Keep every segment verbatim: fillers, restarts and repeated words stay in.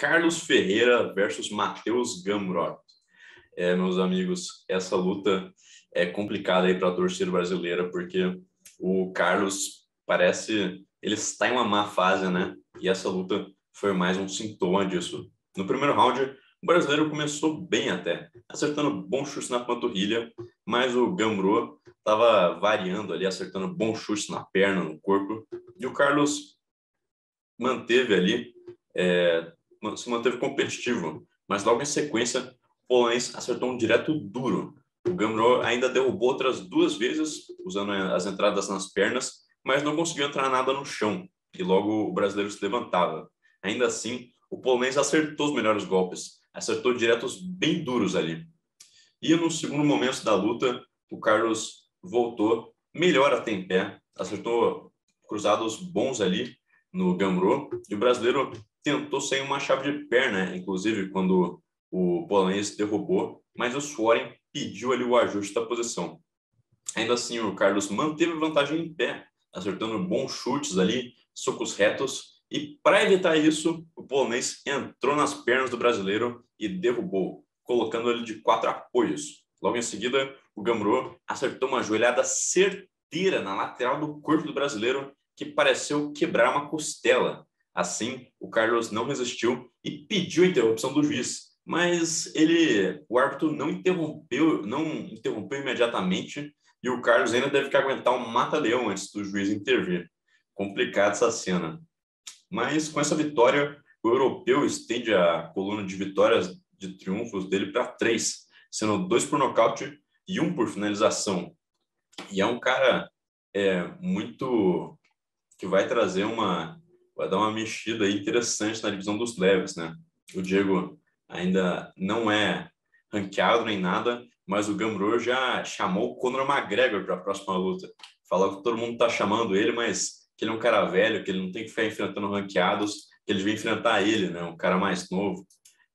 Carlos Ferreira versus Mateusz Gamrot. É, meus amigos, essa luta é complicada aí para a torcida brasileira, porque o Carlos parece... Ele está em uma má fase, né? E essa luta foi mais um sintoma disso. No primeiro round, o brasileiro começou bem até, acertando bons chutes na panturrilha, mas o Gamrot estava variando ali, acertando bons chutes na perna, no corpo. E o Carlos manteve ali, é, se manteve competitivo, mas logo em sequência, o polonês acertou um direto duro. O Gamrot ainda derrubou outras duas vezes, usando as entradas nas pernas, mas não conseguiu entrar nada no chão, e logo o brasileiro se levantava. Ainda assim, o polonês acertou os melhores golpes, acertou diretos bem duros ali. E no segundo momento da luta, o Carlos voltou, melhor até em pé, acertou cruzados bons ali no Gamrot, e o brasileiro tentou sem uma chave de perna, inclusive quando o polonês derrubou, mas o suor impediu ali o ajuste da posição. Ainda assim, o Carlos manteve vantagem em pé, acertando bons chutes ali, socos retos, e para evitar isso, o polonês entrou nas pernas do brasileiro e derrubou, colocando ele de quatro apoios. Logo em seguida, o Gamrot acertou uma joelhada certeira na lateral do corpo do brasileiro, que pareceu quebrar uma costela. Assim, o Carlos não resistiu e pediu a interrupção do juiz, mas ele, o árbitro não interrompeu, não interrompeu imediatamente, e o Carlos ainda deve que aguentar um mata-leão antes do juiz intervir. Complicada essa cena. Mas com essa vitória, o europeu estende a coluna de vitórias de triunfos dele para três, sendo dois por nocaute e um por finalização. E é um cara é, muito... que vai trazer uma... vai dar uma mexida interessante na divisão dos leves, né? O Diego ainda não é ranqueado nem nada, mas o Gamrot já chamou o Conor McGregor para a próxima luta. Falou que todo mundo está chamando ele, mas que ele é um cara velho, que ele não tem que ficar enfrentando ranqueados, que ele vem enfrentar ele, né? Um cara mais novo.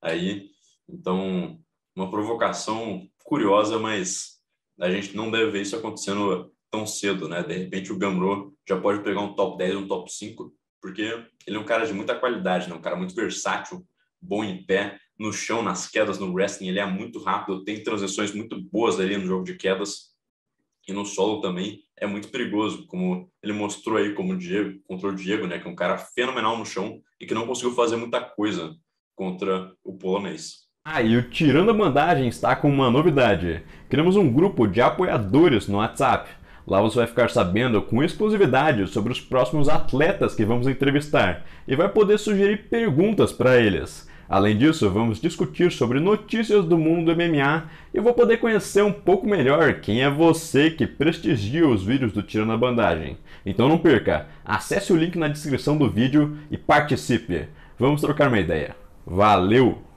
Aí, então, uma provocação curiosa, mas a gente não deve ver isso acontecendo tão cedo, né? De repente, o Gamrot já pode pegar um top dez, um top cinco, porque ele é um cara de muita qualidade, né? Um cara muito versátil, bom em pé, no chão, nas quedas, no wrestling, ele é muito rápido, tem transições muito boas ali no jogo de quedas, e no solo também é muito perigoso, como ele mostrou aí como o Diego, contra o Diego, né, que é um cara fenomenal no chão e que não conseguiu fazer muita coisa contra o polonês. Ah, e o Tirando a Bandagem está com uma novidade. Criamos um grupo de apoiadores no WhatsApp. Lá você vai ficar sabendo com exclusividade sobre os próximos atletas que vamos entrevistar e vai poder sugerir perguntas para eles. Além disso, vamos discutir sobre notícias do mundo do M M A e vou poder conhecer um pouco melhor quem é você que prestigia os vídeos do Tirando a Bandagem. Então não perca, acesse o link na descrição do vídeo e participe. Vamos trocar uma ideia. Valeu!